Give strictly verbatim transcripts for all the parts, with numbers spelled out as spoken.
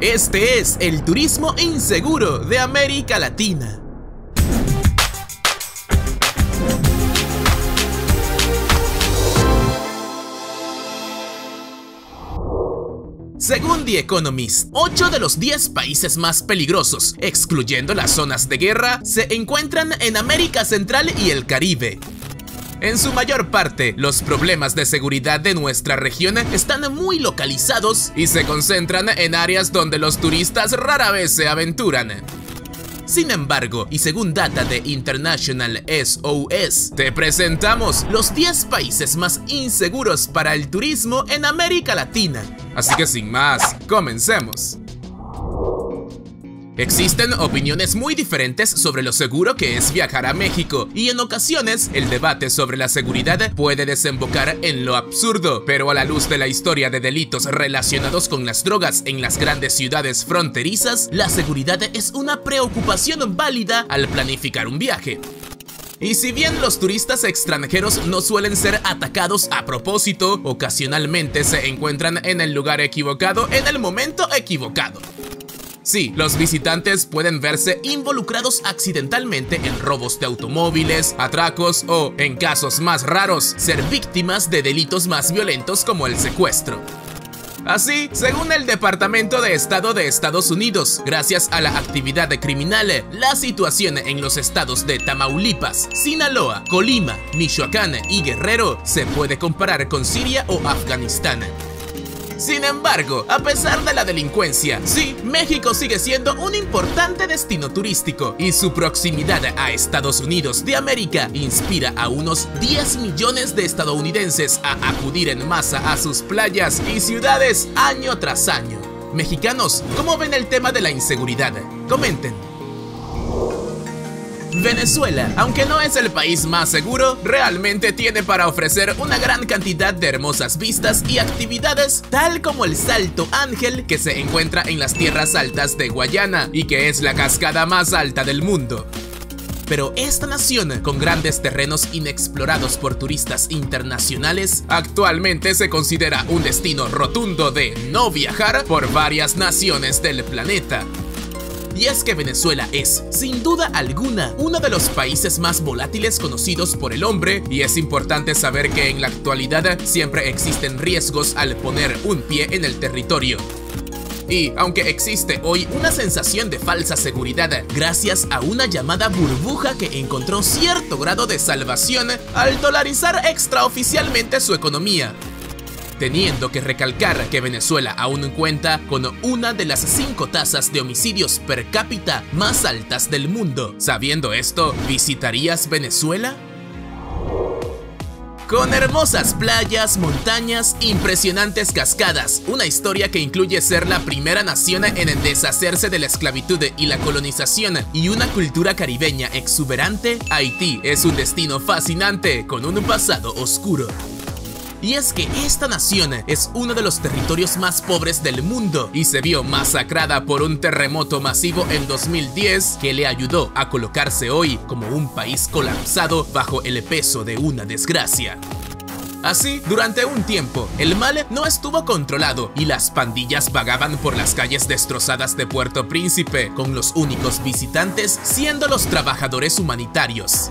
Este es el turismo inseguro de América Latina. Según The Economist, ocho de los diez países más peligrosos, excluyendo las zonas de guerra, se encuentran en América Central y el Caribe. En su mayor parte, los problemas de seguridad de nuestra región están muy localizados y se concentran en áreas donde los turistas rara vez se aventuran. Sin embargo, y según data de International S O S, te presentamos los diez países más inseguros para el turismo en América Latina. Así que sin más, comencemos. Existen opiniones muy diferentes sobre lo seguro que es viajar a México, y en ocasiones el debate sobre la seguridad puede desembocar en lo absurdo, pero a la luz de la historia de delitos relacionados con las drogas en las grandes ciudades fronterizas, la seguridad es una preocupación válida al planificar un viaje. Y si bien los turistas extranjeros no suelen ser atacados a propósito, ocasionalmente se encuentran en el lugar equivocado en el momento equivocado. Sí, los visitantes pueden verse involucrados accidentalmente en robos de automóviles, atracos o, en casos más raros, ser víctimas de delitos más violentos como el secuestro. Así, según el Departamento de Estado de Estados Unidos, gracias a la actividad criminal, la situación en los estados de Tamaulipas, Sinaloa, Colima, Michoacán y Guerrero se puede comparar con Siria o Afganistán. Sin embargo, a pesar de la delincuencia, sí, México sigue siendo un importante destino turístico y su proximidad a Estados Unidos de América inspira a unos diez millones de estadounidenses a acudir en masa a sus playas y ciudades año tras año. Mexicanos, ¿cómo ven el tema de la inseguridad? Comenten. Venezuela, aunque no es el país más seguro, realmente tiene para ofrecer una gran cantidad de hermosas vistas y actividades, tal como el Salto Ángel, que se encuentra en las tierras altas de Guayana y que es la cascada más alta del mundo. Pero esta nación, con grandes terrenos inexplorados por turistas internacionales, actualmente se considera un destino rotundo de no viajar por varias naciones del planeta. Y es que Venezuela es, sin duda alguna, uno de los países más volátiles conocidos por el hombre, y es importante saber que en la actualidad siempre existen riesgos al poner un pie en el territorio. Y, aunque existe hoy una sensación de falsa seguridad, gracias a una llamada burbuja que encontró cierto grado de salvación al dolarizar extraoficialmente su economía. Teniendo que recalcar que Venezuela aún cuenta con una de las cinco tasas de homicidios per cápita más altas del mundo. Sabiendo esto, ¿visitarías Venezuela? Con hermosas playas, montañas, impresionantes cascadas, una historia que incluye ser la primera nación en deshacerse de la esclavitud y la colonización y una cultura caribeña exuberante, Haití es un destino fascinante con un pasado oscuro. Y es que esta nación es uno de los territorios más pobres del mundo y se vio masacrada por un terremoto masivo en dos mil diez que le ayudó a colocarse hoy como un país colapsado bajo el peso de una desgracia. Así, durante un tiempo, el mal no estuvo controlado y las pandillas vagaban por las calles destrozadas de Puerto Príncipe, con los únicos visitantes siendo los trabajadores humanitarios.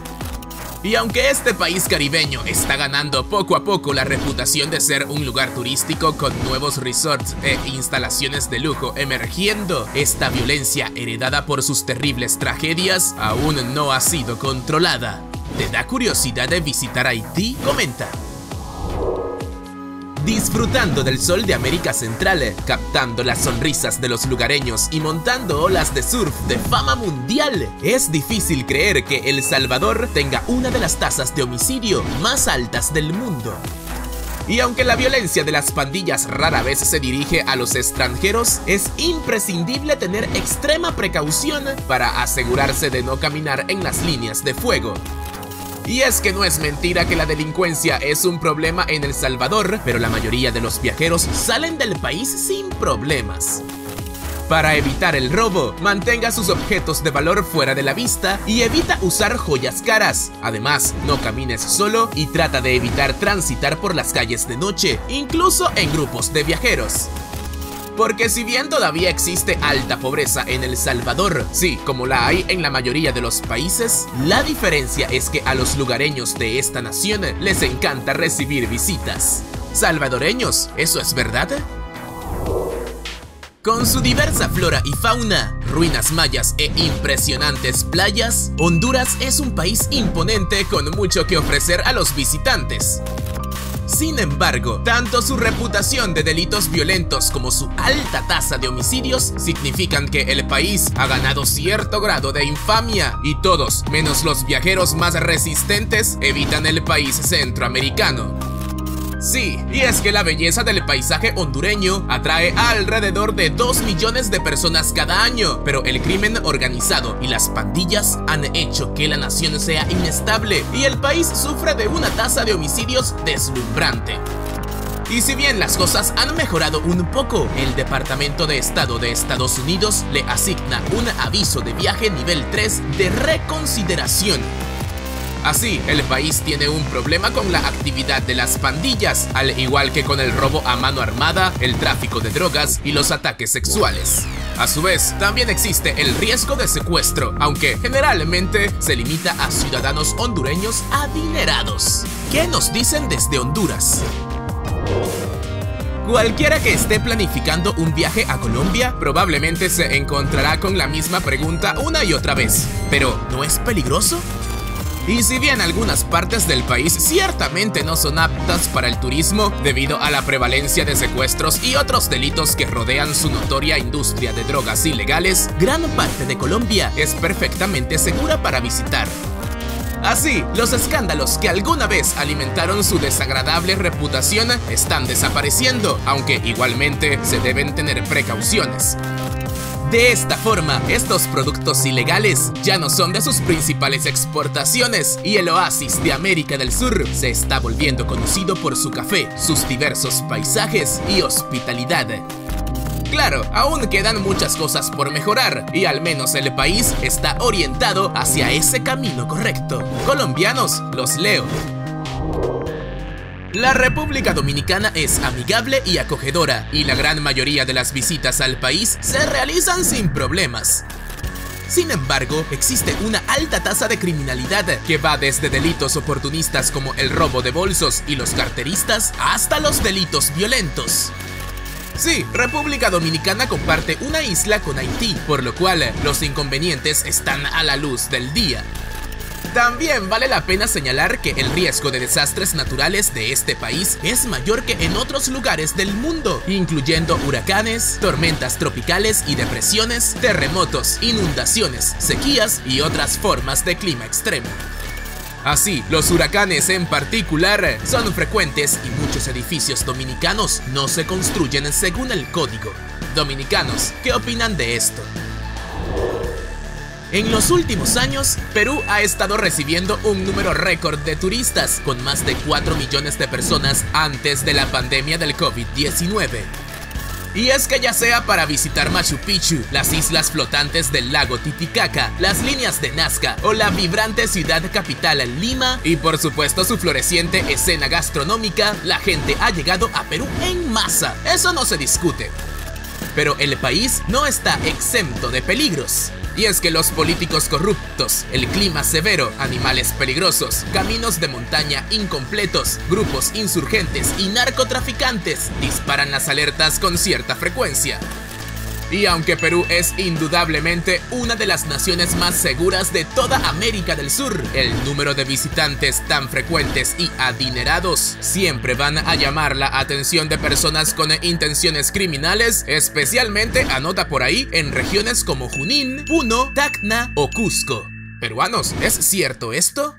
Y aunque este país caribeño está ganando poco a poco la reputación de ser un lugar turístico con nuevos resorts e instalaciones de lujo emergiendo, esta violencia heredada por sus terribles tragedias aún no ha sido controlada. ¿Te da curiosidad de visitar Haití? Comenta. Disfrutando del sol de América Central, captando las sonrisas de los lugareños y montando olas de surf de fama mundial, es difícil creer que El Salvador tenga una de las tasas de homicidio más altas del mundo. Y aunque la violencia de las pandillas rara vez se dirige a los extranjeros, es imprescindible tener extrema precaución para asegurarse de no caminar en las líneas de fuego. Y es que no es mentira que la delincuencia es un problema en El Salvador, pero la mayoría de los viajeros salen del país sin problemas. Para evitar el robo, mantenga sus objetos de valor fuera de la vista y evita usar joyas caras. Además, no camines solo y trata de evitar transitar por las calles de noche, incluso en grupos de viajeros. Porque si bien todavía existe alta pobreza en El Salvador, sí, como la hay en la mayoría de los países, la diferencia es que a los lugareños de esta nación les encanta recibir visitas. Salvadoreños, ¿eso es verdad? Con su diversa flora y fauna, ruinas mayas e impresionantes playas, Honduras es un país imponente con mucho que ofrecer a los visitantes. Sin embargo, tanto su reputación de delitos violentos como su alta tasa de homicidios significan que el país ha ganado cierto grado de infamia y todos, menos los viajeros más resistentes, evitan el país centroamericano. Sí, y es que la belleza del paisaje hondureño atrae a alrededor de dos millones de personas cada año, pero el crimen organizado y las pandillas han hecho que la nación sea inestable y el país sufre de una tasa de homicidios deslumbrante. Y si bien las cosas han mejorado un poco, el Departamento de Estado de Estados Unidos le asigna un aviso de viaje nivel tres de reconsideración. Así, el país tiene un problema con la actividad de las pandillas, al igual que con el robo a mano armada, el tráfico de drogas y los ataques sexuales. A su vez, también existe el riesgo de secuestro, aunque generalmente se limita a ciudadanos hondureños adinerados. ¿Qué nos dicen desde Honduras? Cualquiera que esté planificando un viaje a Colombia probablemente se encontrará con la misma pregunta una y otra vez. Pero, ¿no es peligroso? Y si bien algunas partes del país ciertamente no son aptas para el turismo debido a la prevalencia de secuestros y otros delitos que rodean su notoria industria de drogas ilegales, gran parte de Colombia es perfectamente segura para visitar. Así, los escándalos que alguna vez alimentaron su desagradable reputación están desapareciendo, aunque igualmente se deben tener precauciones. De esta forma, estos productos ilegales ya no son de sus principales exportaciones y el oasis de América del Sur se está volviendo conocido por su café, sus diversos paisajes y hospitalidad. Claro, aún quedan muchas cosas por mejorar y al menos el país está orientado hacia ese camino correcto. Colombianos, los leo. La República Dominicana es amigable y acogedora, y la gran mayoría de las visitas al país se realizan sin problemas. Sin embargo, existe una alta tasa de criminalidad que va desde delitos oportunistas como el robo de bolsos y los carteristas hasta los delitos violentos. Sí, República Dominicana comparte una isla con Haití, por lo cual los inconvenientes están a la luz del día. También vale la pena señalar que el riesgo de desastres naturales de este país es mayor que en otros lugares del mundo, incluyendo huracanes, tormentas tropicales y depresiones, terremotos, inundaciones, sequías y otras formas de clima extremo. Así, los huracanes en particular son frecuentes y muchos edificios dominicanos no se construyen según el código. Dominicanos, ¿qué opinan de esto? En los últimos años, Perú ha estado recibiendo un número récord de turistas, con más de cuatro millones de personas antes de la pandemia del COVID diecinueve. Y es que ya sea para visitar Machu Picchu, las islas flotantes del lago Titicaca, las líneas de Nazca o la vibrante ciudad capital Lima, y por supuesto su floreciente escena gastronómica, la gente ha llegado a Perú en masa, eso no se discute. Pero el país no está exento de peligros. Y es que los políticos corruptos, el clima severo, animales peligrosos, caminos de montaña incompletos, grupos insurgentes y narcotraficantes disparan las alertas con cierta frecuencia. Y aunque Perú es indudablemente una de las naciones más seguras de toda América del Sur, el número de visitantes tan frecuentes y adinerados siempre van a llamar la atención de personas con intenciones criminales, especialmente, anota por ahí, en regiones como Junín, Puno, Tacna o Cusco. Peruanos, ¿es cierto esto?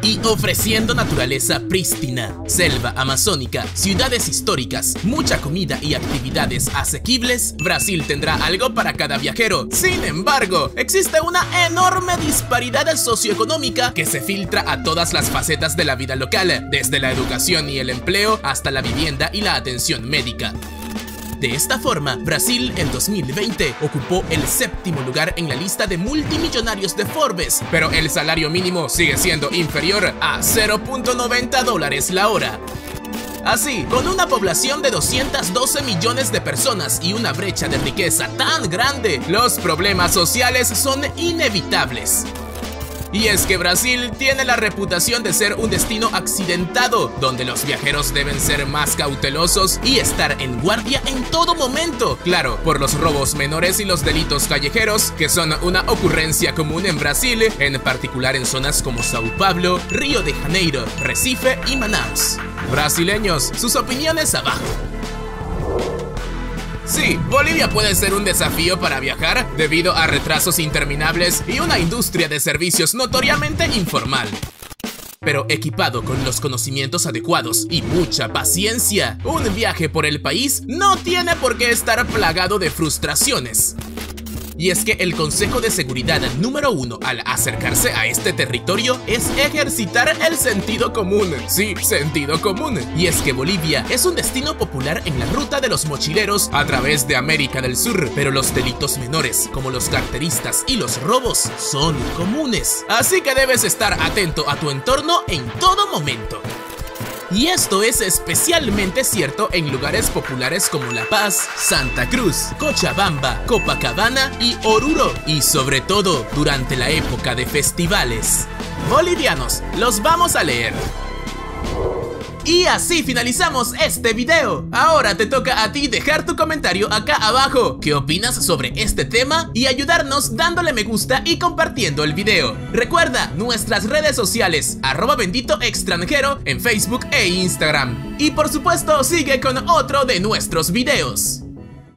Y ofreciendo naturaleza prístina, selva amazónica, ciudades históricas, mucha comida y actividades asequibles, Brasil tendrá algo para cada viajero. Sin embargo, existe una enorme disparidad socioeconómica que se filtra a todas las facetas de la vida local, desde la educación y el empleo hasta la vivienda y la atención médica. De esta forma, Brasil en dos mil veinte ocupó el séptimo lugar en la lista de multimillonarios de Forbes, pero el salario mínimo sigue siendo inferior a cero punto noventa dólares la hora. Así, con una población de doscientos doce millones de personas y una brecha de riqueza tan grande, los problemas sociales son inevitables. Y es que Brasil tiene la reputación de ser un destino accidentado, donde los viajeros deben ser más cautelosos y estar en guardia en todo momento. Claro, por los robos menores y los delitos callejeros, que son una ocurrencia común en Brasil, en particular en zonas como São Paulo, Río de Janeiro, Recife y Manaus. Brasileños, sus opiniones abajo. Sí, Bolivia puede ser un desafío para viajar debido a retrasos interminables y una industria de servicios notoriamente informal. Pero equipado con los conocimientos adecuados y mucha paciencia, un viaje por el país no tiene por qué estar plagado de frustraciones. Y es que el consejo de seguridad número uno al acercarse a este territorio es ejercitar el sentido común. Sí, sentido común. Y es que Bolivia es un destino popular en la ruta de los mochileros a través de América del Sur, pero los delitos menores, como los carteristas y los robos, son comunes. Así que debes estar atento a tu entorno en todo momento. Y esto es especialmente cierto en lugares populares como La Paz, Santa Cruz, Cochabamba, Copacabana y Oruro, y sobre todo durante la época de festivales. Bolivianos, los vamos a leer. Y así finalizamos este video. Ahora te toca a ti dejar tu comentario acá abajo. ¿Qué opinas sobre este tema? Y ayudarnos dándole me gusta y compartiendo el video. Recuerda nuestras redes sociales, arroba bendito extranjero en Facebook e Instagram. Y por supuesto sigue con otro de nuestros videos.